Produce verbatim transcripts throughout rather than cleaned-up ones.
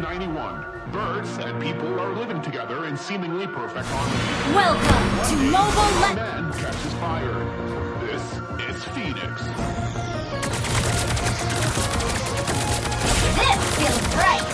nineteen ninety-one, birds and people are living together in seemingly perfect harmony. Welcome to Mobile Legends. Man catches fire. This is Phoenix. This feels right.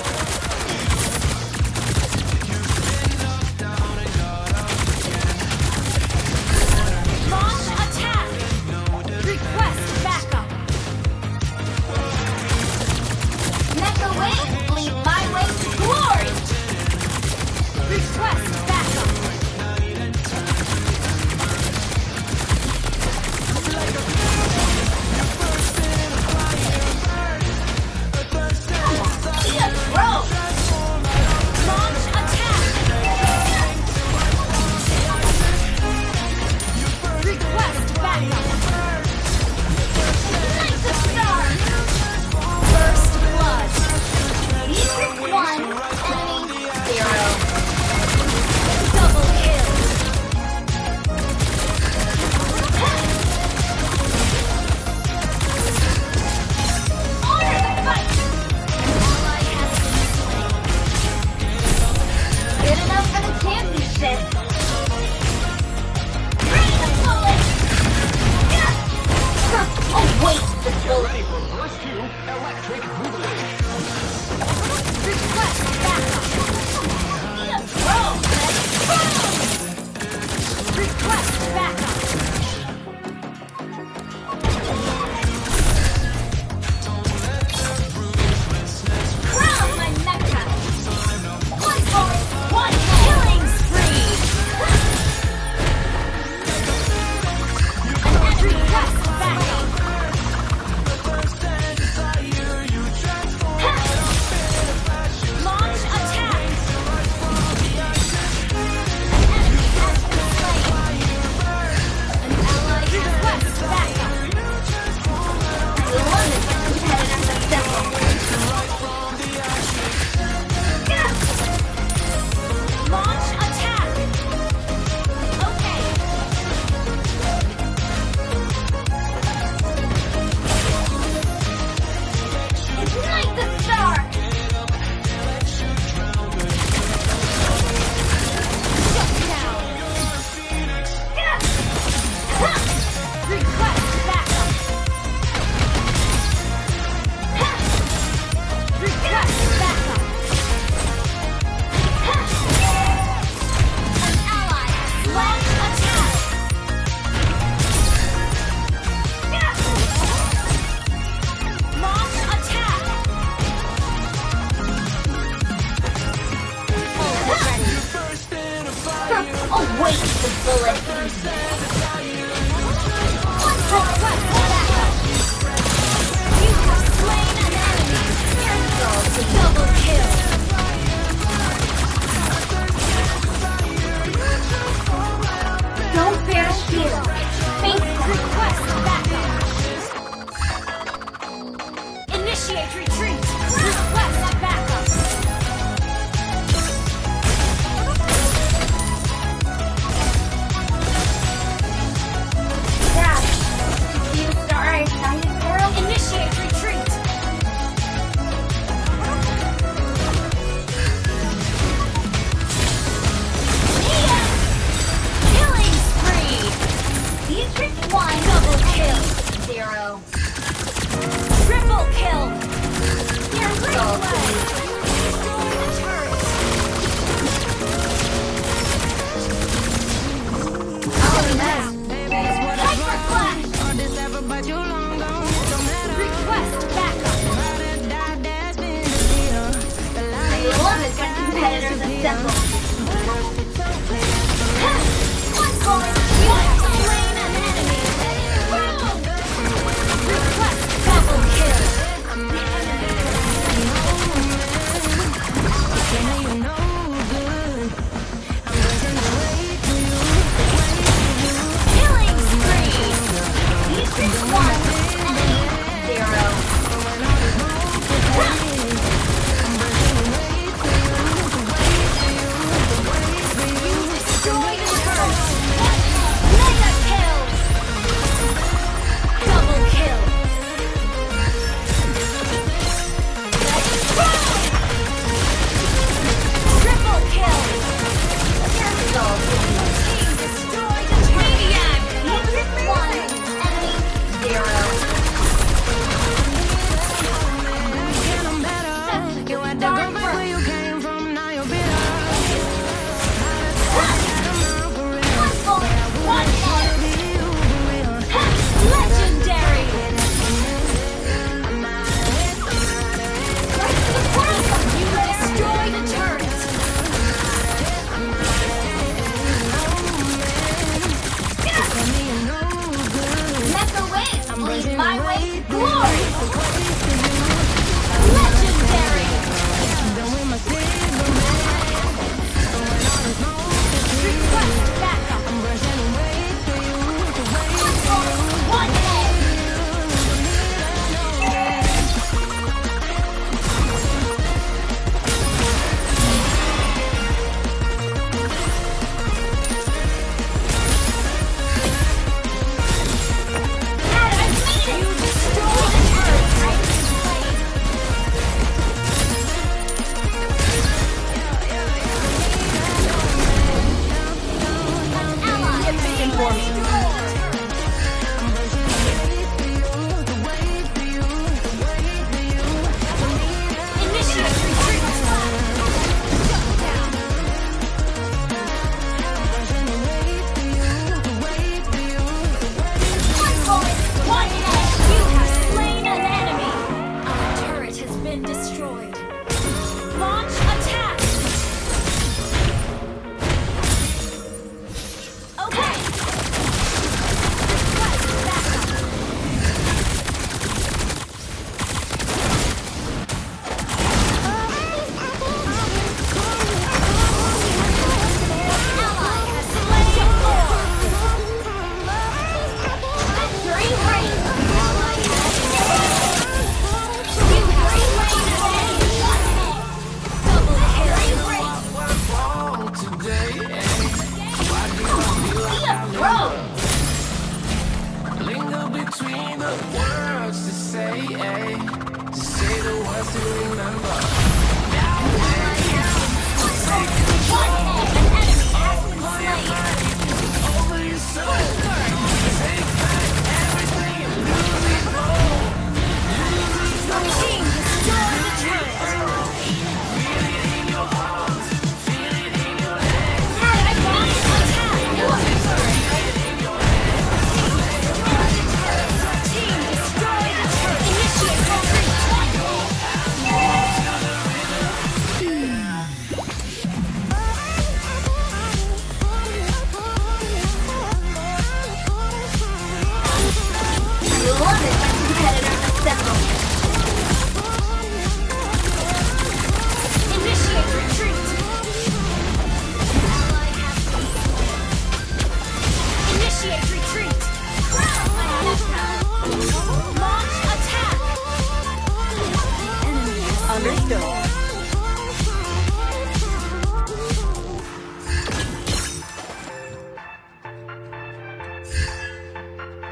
destroyed. Launch attack! Okay! Request backup. Ally has selected four. Three raids. Ally has selected. Linger between the words to say, hey, to say the words to remember. Now we're here to take control. An enemy has been slain. Over your soul. Take back everything and lose it all. Lose it all. The king destroyed the truth. Feel it in your heart. Feel it in your head. Attack!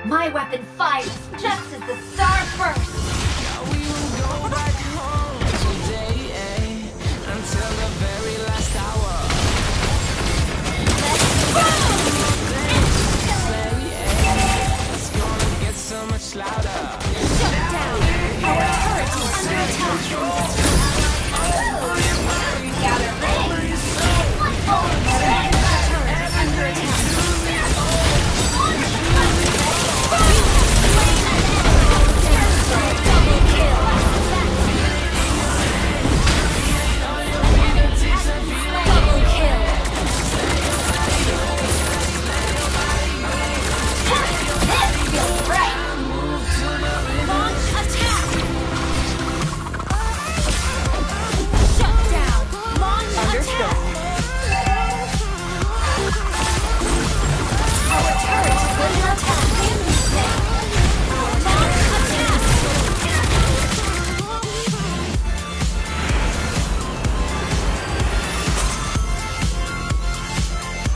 My weapon fights just as the star bursts. Now we will go back home today, eh? Until the very last hour. Let's go! Eh? It's gonna get so much louder. Shut down! Our turret is under attack. Gather legs. Our turret is under attack.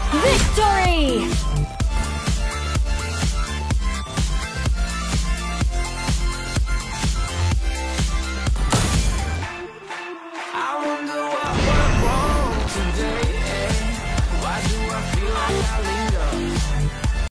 Victory!